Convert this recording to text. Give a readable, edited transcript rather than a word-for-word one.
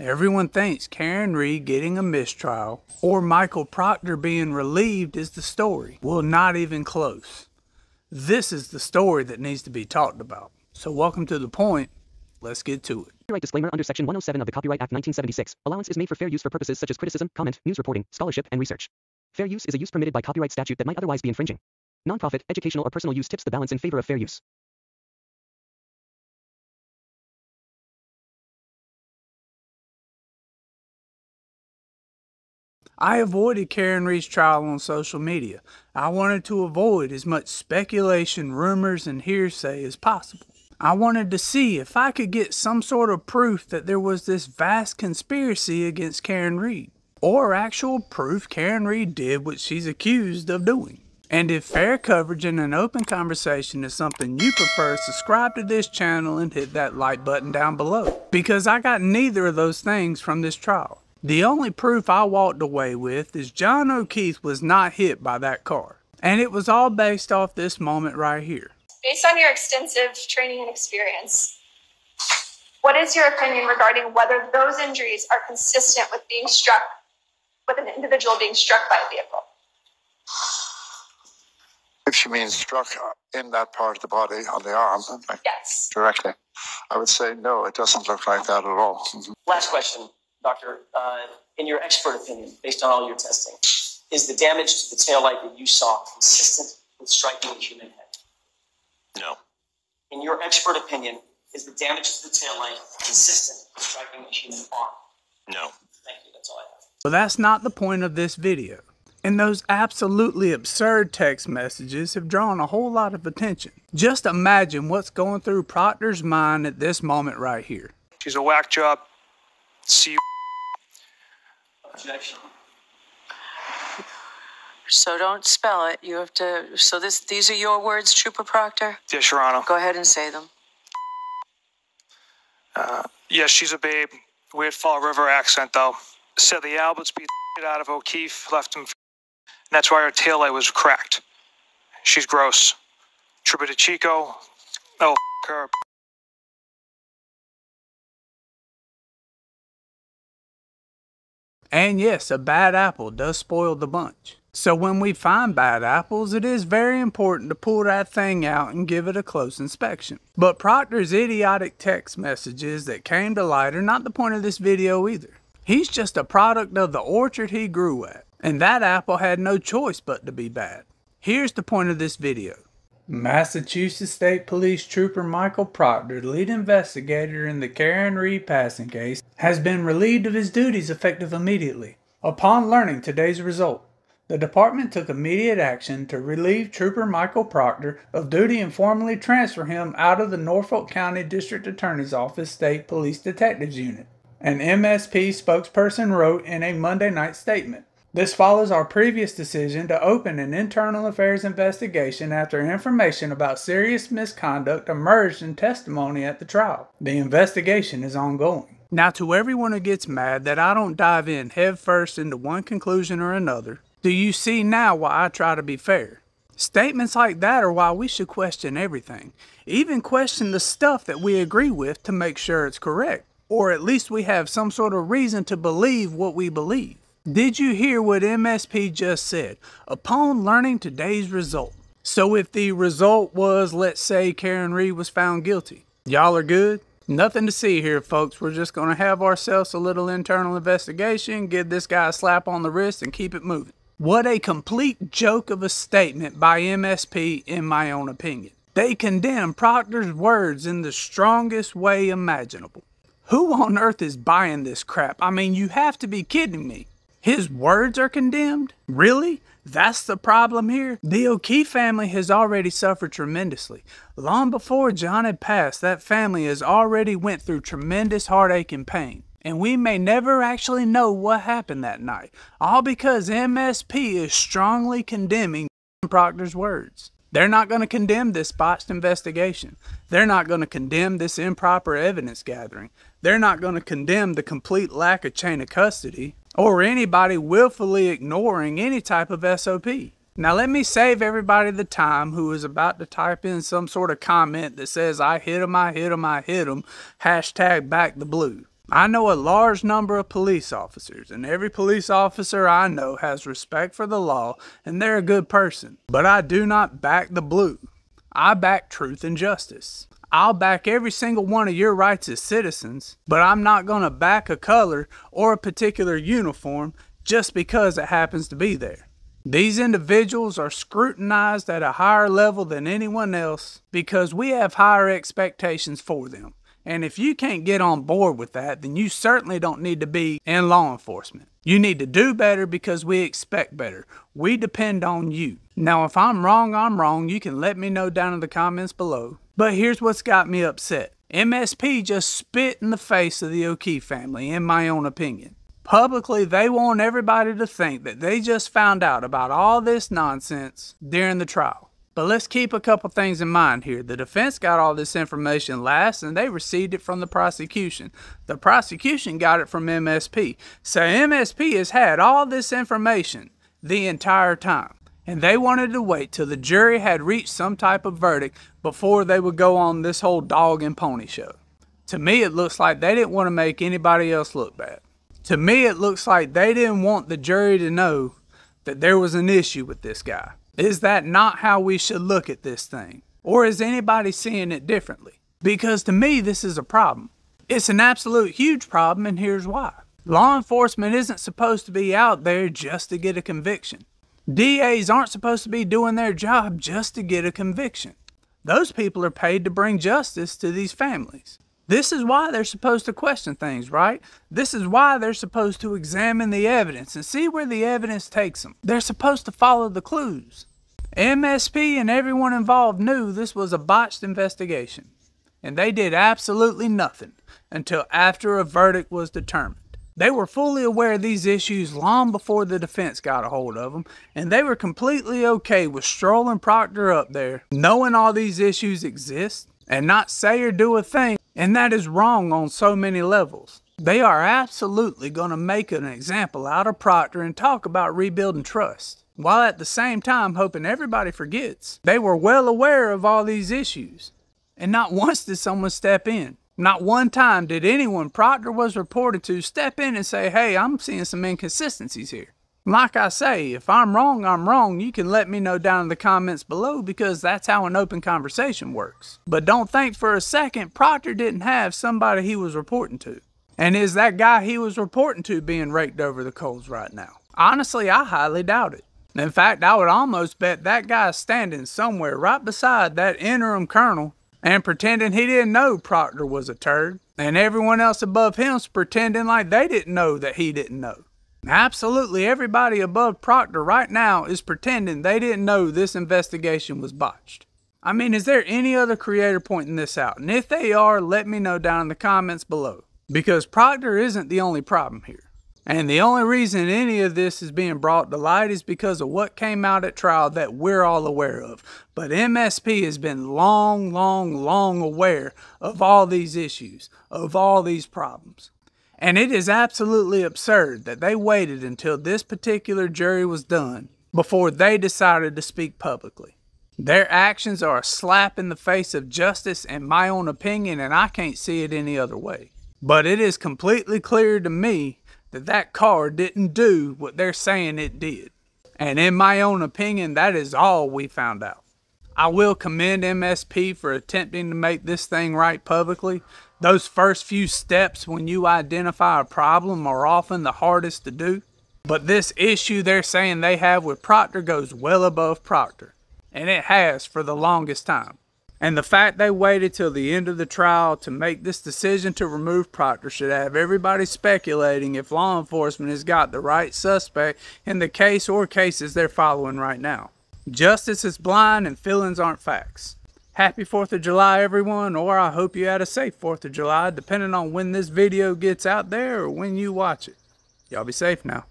Everyone thinks Karen Read getting a mistrial or Michael Proctor being relieved is the story. Well, not even close. This is the story that needs to be talked about. So welcome to the point. Let's get to it. Copyright disclaimer under Section 107 of the Copyright Act 1976. Allowance is made for fair use for purposes such as criticism, comment, news reporting, scholarship, and research. Fair use is a use permitted by copyright statute that might otherwise be infringing. Nonprofit, educational, or personal use tips the balance in favor of fair use. I avoided Karen Read's trial on social media. I wanted to avoid as much speculation, rumors, and hearsay as possible. I wanted to see if I could get some sort of proof that there was this vast conspiracy against Karen Read, or actual proof Karen Read did what she's accused of doing. And if fair coverage and an open conversation is something you prefer, subscribe to this channel and hit that like button down below, because I got neither of those things from this trial. The only proof I walked away with is John O'Keefe was not hit by that car. And it was all based off this moment right here. Based on your extensive training and experience, what is your opinion regarding whether those injuries are consistent with being struck, with an individual being struck by a vehicle? If she means struck in that part of the body, on the arm, like, yes, directly, I would say no, it doesn't look like that at all. Last question. Doctor, in your expert opinion, based on all your testing, is the damage to the taillight that you saw consistent with striking a human head? No. In your expert opinion, is the damage to the taillight consistent with striking a human arm? No. Thank you, that's all I have. So that's not the point of this video. And those absolutely absurd text messages have drawn a whole lot of attention. Just imagine what's going through Proctor's mind at this moment right here. She's a whack job. See you. Objection. So don't spell it. You have to. So these are your words, Trooper Proctor? Yes, Your Honor. Go ahead and say them. Yes, she's a babe. Weird Fall River accent, though. Said the Alberts beat the shit out of O'Keefe, left him. And that's why her taillight was cracked. She's gross. Trooper DeChico. Oh, f*** her. And yes, a bad apple does spoil the bunch. So when we find bad apples, it is very important to pull that thing out and give it a close inspection. But Proctor's idiotic text messages that came to light are not the point of this video either. He's just a product of the orchard he grew at, and that apple had no choice but to be bad. Here's the point of this video. Massachusetts State Police Trooper Michael Proctor, lead investigator in the Karen Read passing case, has been relieved of his duties effective immediately. Upon learning today's result, the department took immediate action to relieve Trooper Michael Proctor of duty and formally transfer him out of the Norfolk County District Attorney's Office State Police Detectives Unit. An MSP spokesperson wrote in a Monday night statement, "This follows our previous decision to open an internal affairs investigation after information about serious misconduct emerged in testimony at the trial. The investigation is ongoing." Now, to everyone who gets mad that I don't dive in headfirst into one conclusion or another, do you see now why I try to be fair? Statements like that are why we should question everything. Even question the stuff that we agree with to make sure it's correct, or at least we have some sort of reason to believe what we believe. Did you hear what MSP just said? Upon learning today's result. So if the result was, let's say, Karen Read was found guilty. Y'all are good? Nothing to see here, folks. We're just going to have ourselves a little internal investigation, give this guy a slap on the wrist, and keep it moving. What a complete joke of a statement by MSP, in my own opinion. They condemn Proctor's words in the strongest way imaginable. Who on earth is buying this crap? I mean, you have to be kidding me. His words are condemned? Really? That's the problem here? The O'Keefe family has already suffered tremendously. Long before John had passed, that family has already went through tremendous heartache and pain. And we may never actually know what happened that night. All because MSP is strongly condemning Proctor's words. They're not going to condemn this botched investigation. They're not going to condemn this improper evidence gathering. They're not going to condemn the complete lack of chain of custody, or anybody willfully ignoring any type of SOP. Now let me save everybody the time who is about to type in some sort of comment that says, I hit him, I hit him, I hit him, hashtag back the blue. I know a large number of police officers, and every police officer I know has respect for the law, and they're a good person. But I do not back the blue. I back truth and justice. I'll back every single one of your rights as citizens, but I'm not going to back a color or a particular uniform just because it happens to be there. These individuals are scrutinized at a higher level than anyone else because we have higher expectations for them. And if you can't get on board with that, then you certainly don't need to be in law enforcement. You need to do better because we expect better. We depend on you. Now, if I'm wrong, I'm wrong. You can let me know down in the comments below. But here's what's got me upset. MSP just spit in the face of the O'Keefe family, in my own opinion. Publicly, they want everybody to think that they just found out about all this nonsense during the trial. But let's keep a couple things in mind here. The defense got all this information last, and they received it from the prosecution. The prosecution got it from MSP. So MSP has had all this information the entire time, and they wanted to wait till the jury had reached some type of verdict before they would go on this whole dog and pony show. To me, it looks like they didn't want to make anybody else look bad. To me, it looks like they didn't want the jury to know that there was an issue with this guy. Is that not how we should look at this thing? Or is anybody seeing it differently? Because to me, this is a problem. It's an absolute huge problem, and here's why. Law enforcement isn't supposed to be out there just to get a conviction. DAs aren't supposed to be doing their job just to get a conviction. Those people are paid to bring justice to these families. This is why they're supposed to question things, right? This is why they're supposed to examine the evidence and see where the evidence takes them. They're supposed to follow the clues. MSP and everyone involved knew this was a botched investigation, and they did absolutely nothing until after a verdict was determined. They were fully aware of these issues long before the defense got a hold of them, and they were completely okay with strolling Proctor up there, knowing all these issues exist, and not say or do a thing. And that is wrong on so many levels. They are absolutely going to make an example out of Proctor and talk about rebuilding trust, while at the same time hoping everybody forgets. They were well aware of all these issues, and not once did someone step in. Not one time did anyone Proctor was reported to step in and say, hey, I'm seeing some inconsistencies here. Like I say, if I'm wrong, I'm wrong. You can let me know down in the comments below because that's how an open conversation works. But don't think for a second Proctor didn't have somebody he was reporting to. And is that guy he was reporting to being raked over the coals right now? Honestly, I highly doubt it. In fact, I would almost bet that guy's standing somewhere right beside that interim colonel and pretending he didn't know Proctor was a turd. And everyone else above him's pretending like they didn't know that he didn't know. Absolutely everybody above Proctor right now is pretending they didn't know this investigation was botched. I mean, is there any other creator pointing this out? And if they are, let me know down in the comments below. Because Proctor isn't the only problem here. And the only reason any of this is being brought to light is because of what came out at trial that we're all aware of. But MSP has been long aware of all these issues, of all these problems. And it is absolutely absurd that they waited until this particular jury was done before they decided to speak publicly. Their actions are a slap in the face of justice in my own opinion, and I can't see it any other way. But it is completely clear to me that that car didn't do what they're saying it did. And in my own opinion, that is all we found out. I will commend MSP for attempting to make this thing right publicly. Those first few steps when you identify a problem are often the hardest to do. But this issue they're saying they have with Proctor goes well above Proctor. And it has for the longest time. And the fact they waited till the end of the trial to make this decision to remove Proctor should have everybody speculating if law enforcement has got the right suspect in the case or cases they're following right now. Justice is blind and feelings aren't facts. Happy 4th of July everyone, or I hope you had a safe 4th of July depending on when this video gets out there or when you watch it. Y'all be safe now.